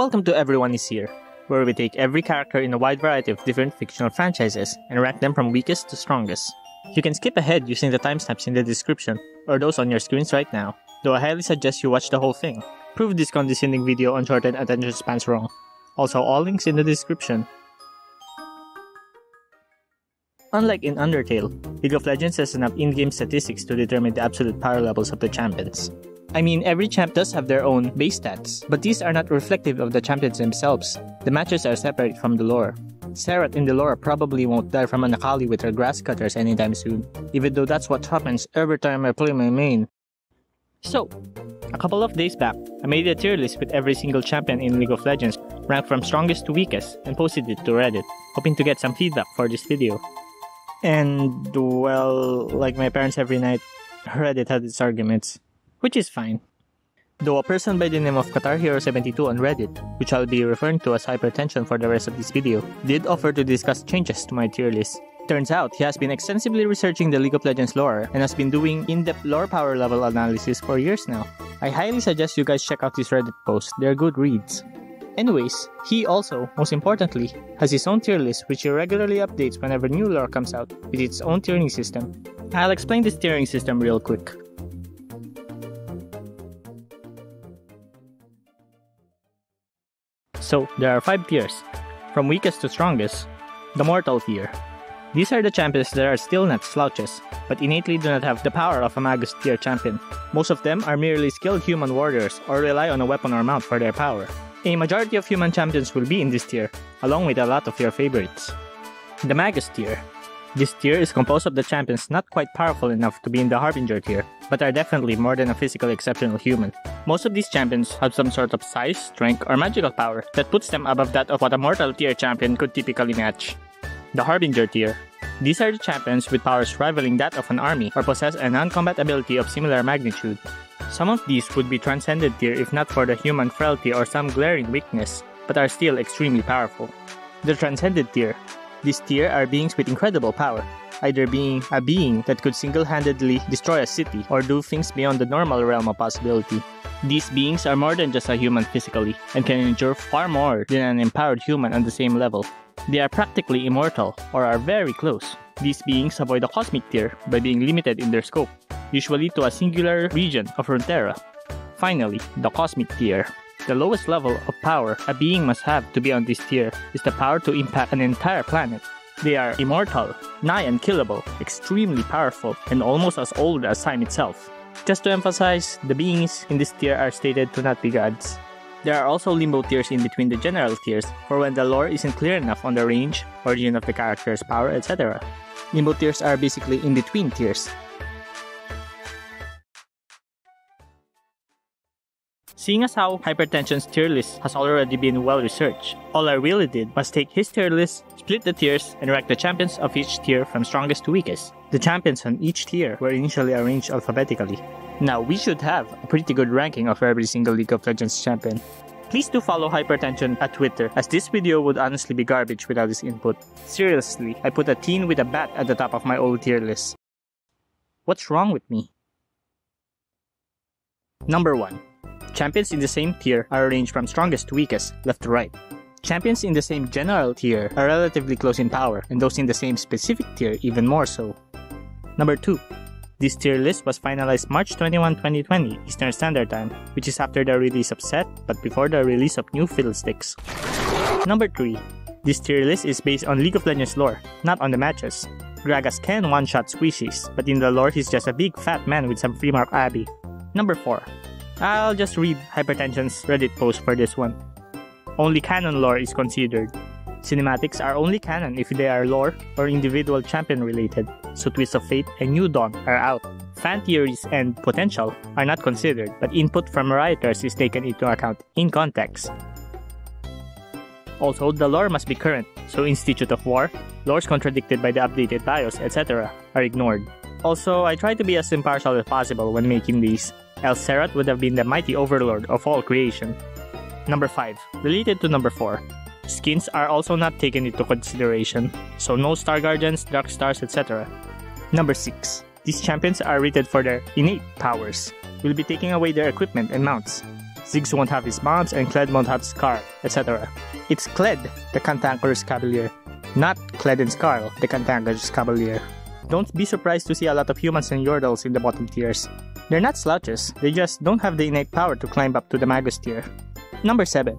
Welcome to Everyone is Here, where we take every character in a wide variety of different fictional franchises and rank them from weakest to strongest. You can skip ahead using the timestamps in the description or those on your screens right now, though I highly suggest you watch the whole thing. Prove this condescending video on shortened attention spans wrong. Also, all links in the description. Unlike in Undertale, League of Legends has enough in-game statistics to determine the absolute power levels of the champions. I mean, every champ does have their own base stats, but these are not reflective of the champions themselves. The matches are separate from the lore. Sarat in the lore probably won't die from an Akali with her grass cutters anytime soon, even though that's what happens every time I play my main. So, a couple of days back, I made a tier list with every single champion in League of Legends, ranked from strongest to weakest, and posted it to Reddit, hoping to get some feedback for this video. And, well, like my parents every night, Reddit had its arguments. Which is fine. Though a person by the name of KatarHero72 on Reddit, which I'll be referring to as Hypertension for the rest of this video, did offer to discuss changes to my tier list. Turns out, he has been extensively researching the League of Legends lore and has been doing in-depth lore power level analysis for years now. I highly suggest you guys check out his Reddit post, they're good reads. Anyways, he also, most importantly, has his own tier list which he regularly updates whenever new lore comes out with its own tiering system. I'll explain this tiering system real quick. So, there are 5 tiers, from weakest to strongest. The Mortal tier. These are the champions that are still not slouches, but innately do not have the power of a Magus tier champion. Most of them are merely skilled human warriors or rely on a weapon or mount for their power. A majority of human champions will be in this tier, along with a lot of your favorites. The Magus tier. This tier is composed of the champions not quite powerful enough to be in the Harbinger tier, but are definitely more than a physically exceptional human. Most of these champions have some sort of size, strength, or magical power that puts them above that of what a Mortal tier champion could typically match. The Harbinger tier. These are the champions with powers rivaling that of an army or possess a non-combat ability of similar magnitude. Some of these would be Transcended tier if not for the human frailty or some glaring weakness, but are still extremely powerful. The Transcended tier. This tier are beings with incredible power, either being a being that could single-handedly destroy a city or do things beyond the normal realm of possibility. These beings are more than just a human physically, and can endure far more than an empowered human on the same level. They are practically immortal, or are very close. These beings avoid the cosmic tier by being limited in their scope, usually to a singular region of Runeterra. Finally, the Cosmic tier. The lowest level of power a being must have to be on this tier is the power to impact an entire planet. They are immortal, nigh unkillable, extremely powerful, and almost as old as time itself. Just to emphasize, the beings in this tier are stated to not be gods. There are also limbo tiers in between the general tiers for when the lore isn't clear enough on the range, origin of the character's power, etc. Limbo tiers are basically in between tiers. Seeing as how Hypertension's tier list has already been well researched, all I really did was take his tier list, split the tiers, and rank the champions of each tier from strongest to weakest. The champions on each tier were initially arranged alphabetically. Now we should have a pretty good ranking of every single League of Legends champion. Please do follow Hypertension at Twitter, as this video would honestly be garbage without his input. Seriously, I put a teen with a bat at the top of my old tier list. What's wrong with me? Number 1. Champions in the same tier are arranged from strongest to weakest, left to right. Champions in the same general tier are relatively close in power, and those in the same specific tier even more so. Number 2. This tier list was finalized March 21, 2020 Eastern Standard Time, which is after the release of Set, but before the release of new Fiddlesticks. Number 3. This tier list is based on League of Legends lore, not on the matches. Gragas can one-shot squishies, but in the lore he's just a big fat man with some Freemark Abbey. Number 4. I'll just read Hypertension's Reddit post for this one. Only canon lore is considered. Cinematics are only canon if they are lore or individual champion related, so Twist of Fate and New Dawn are out. Fan theories and potential are not considered, but input from writers is taken into account in context. Also, the lore must be current, so Institute of War, lores contradicted by the updated bios, etc. are ignored. Also, I try to be as impartial as possible when making these. El Cerrat would have been the mighty overlord of all creation. Number 5. Related to number 4. Skins are also not taken into consideration, so no Star Guardians, Dark Stars, etc. Number 6. These champions are rated for their innate powers. We'll be taking away their equipment and mounts. Ziggs won't have his mobs, and Kled won't have Scarl, etc. It's Kled, the cantankerous cavalier, not Kled and Scarl, the cantankerous cavalier. Don't be surprised to see a lot of humans and yordles in the bottom tiers. They're not slouches, they just don't have the innate power to climb up to the Magus tier. Number 7.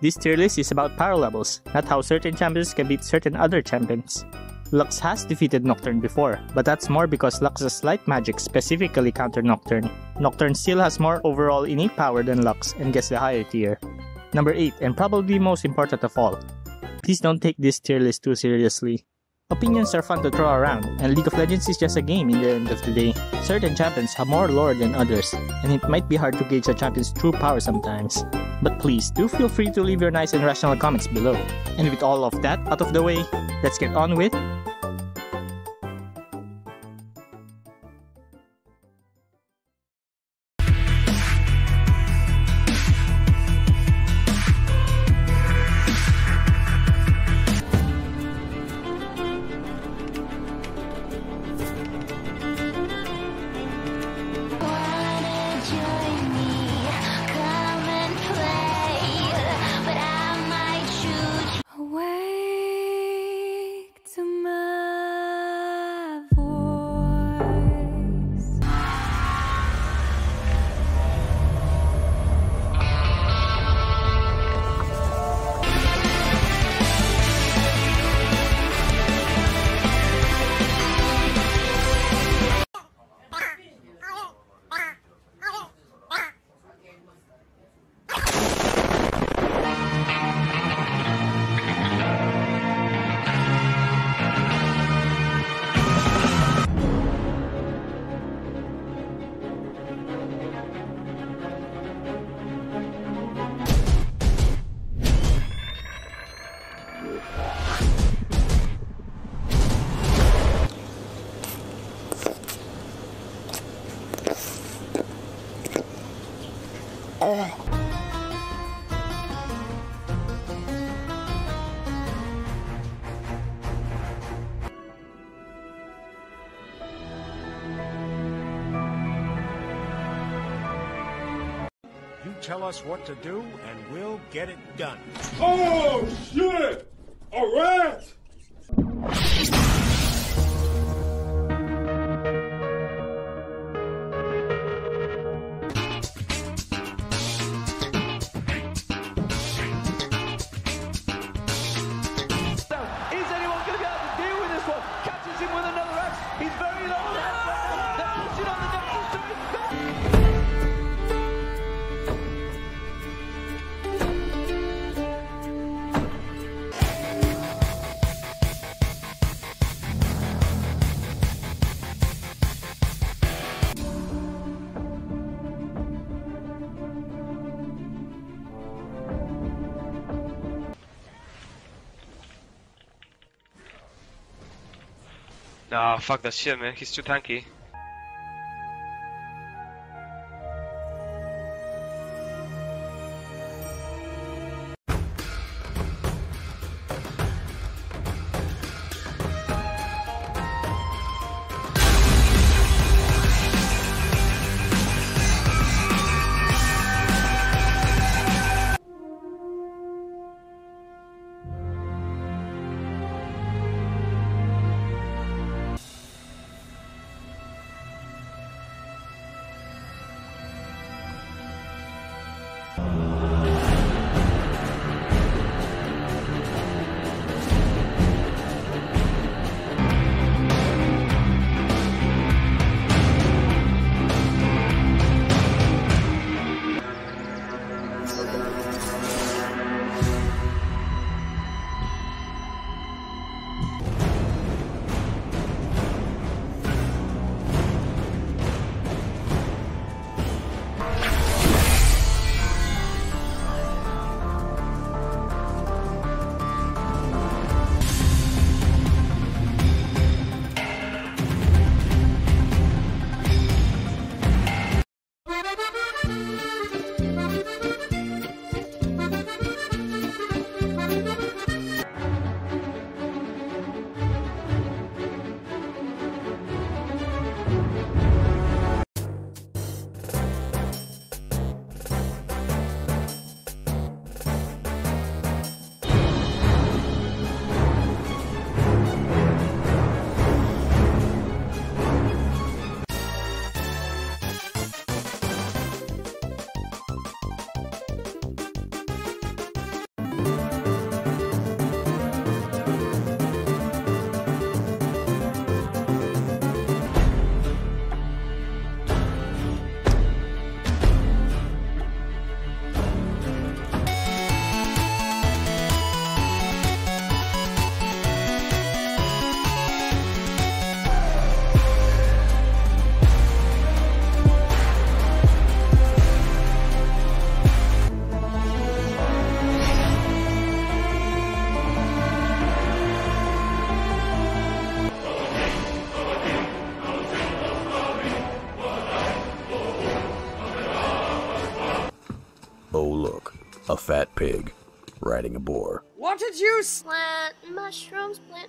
This tier list is about power levels, not how certain champions can beat certain other champions. Lux has defeated Nocturne before, but that's more because Lux's light magic specifically counter Nocturne. Nocturne still has more overall innate power than Lux and gets the higher tier. Number 8, and probably most important of all. Please don't take this tier list too seriously. Opinions are fun to throw around, and League of Legends is just a game in the end of the day. Certain champions have more lore than others, and it might be hard to gauge a champion's true power sometimes. But please, do feel free to leave your nice and rational comments below. And with all of that out of the way, let's get on with... Tell us what to do, and we'll get it done. Oh, shit! A rat! Nah, fuck that shit, man. He's too tanky. Fat pig riding a boar. What did you plant mushrooms? Plant.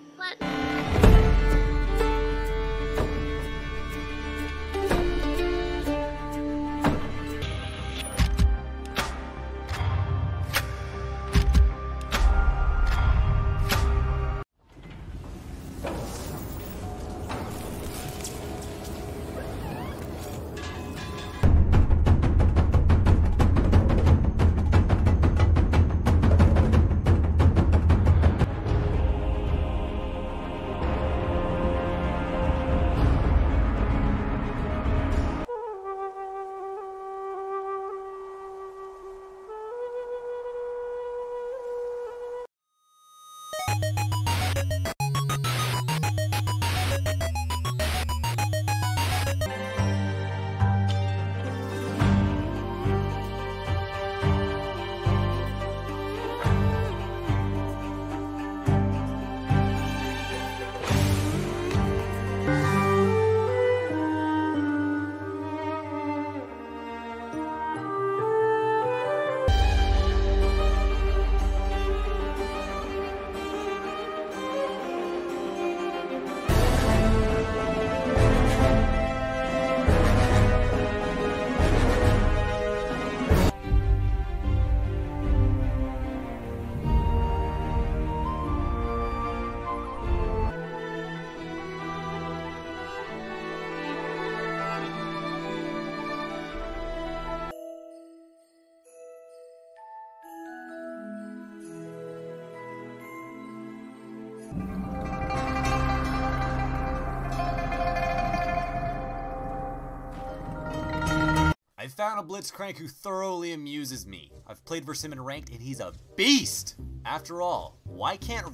I found a Blitzcrank who thoroughly amuses me. I've played versus him in ranked and he's a beast! After all, why can't...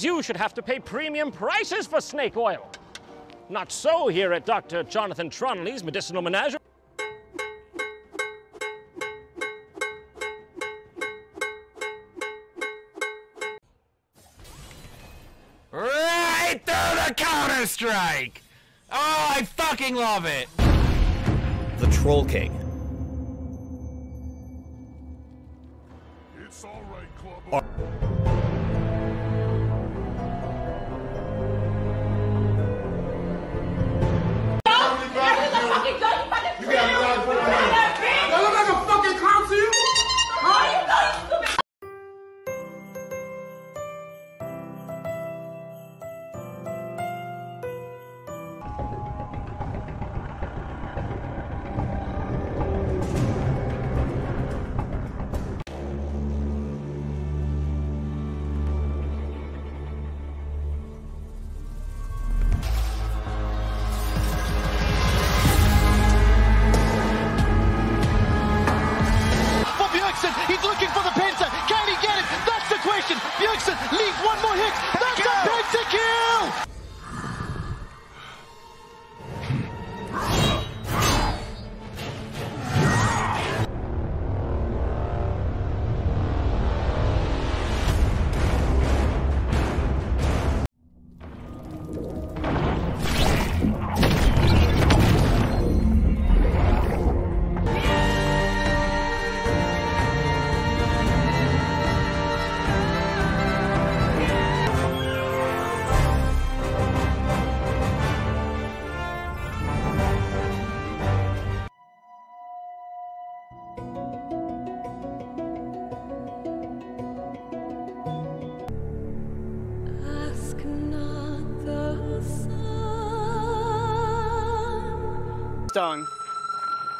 You should have to pay premium prices for snake oil. Not so here at Dr. Jonathan Tronley's Medicinal Menagerie. Right through the Counter-Strike! Oh, I fucking love it! The Troll King. Stung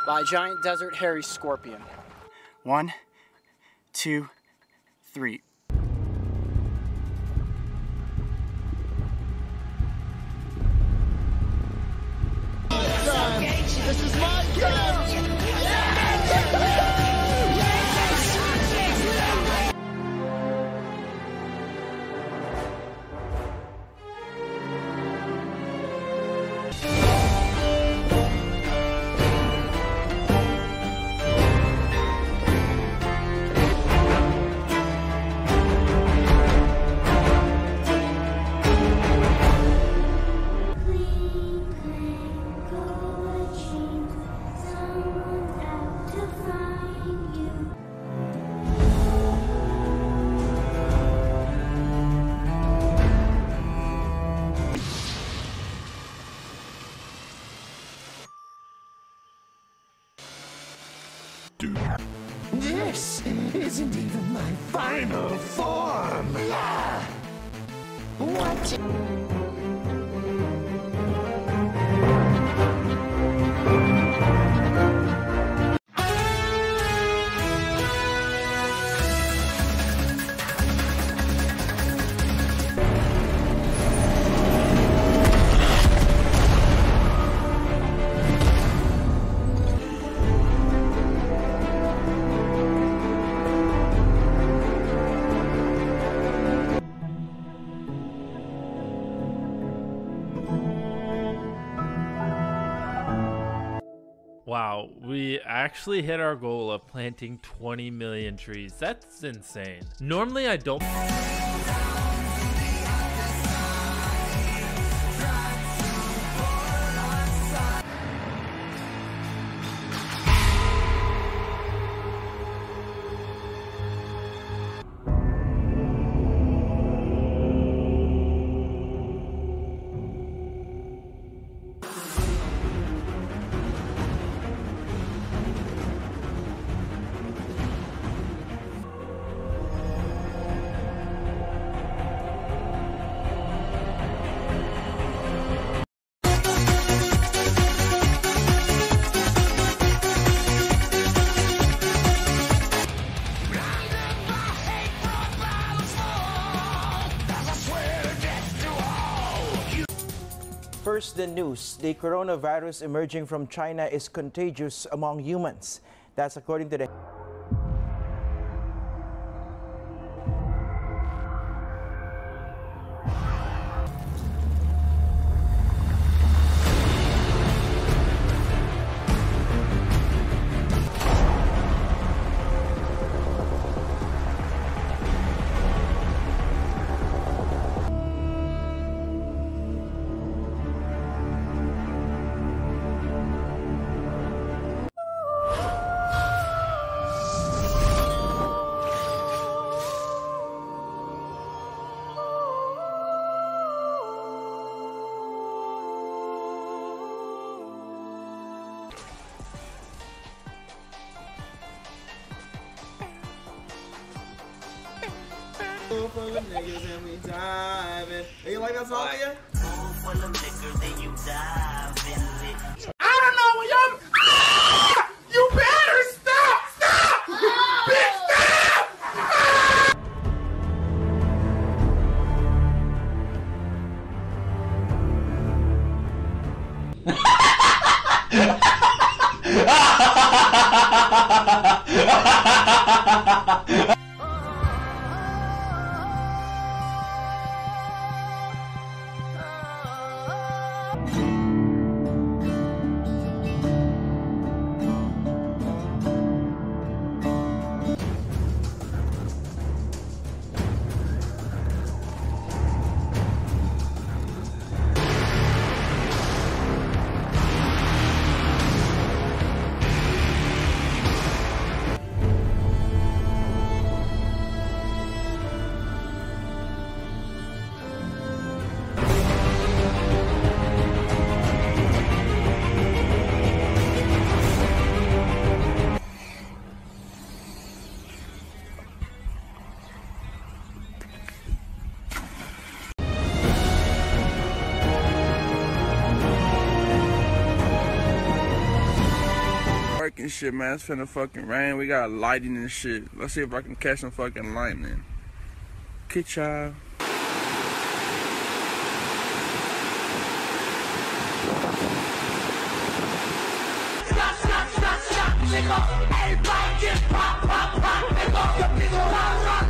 by Giant Desert Hairy Scorpion. 1, 2, 3. This is my game! This isn't even my final form! Yeah. What? Wow, we actually hit our goal of planting 20 million trees. That's insane. Normally I don't. First, the news. The coronavirus emerging from China is contagious among humans. That's according to the... pool full of niggas and we diving. Hey, you like that song, yeah? Pool full of niggas and you diving. I don't know, y'all. Ah! You better stop! Stop! Oh. Bitch, stop! Ah! Shit, man, it's finna fucking rain. We got lightning and shit. Let's see if I can catch some fucking lightning. Catch y'all. Stop, stop, stop, nigga. Everybody get pop, pop, pop, nigga.